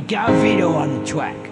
got Gavino on the track.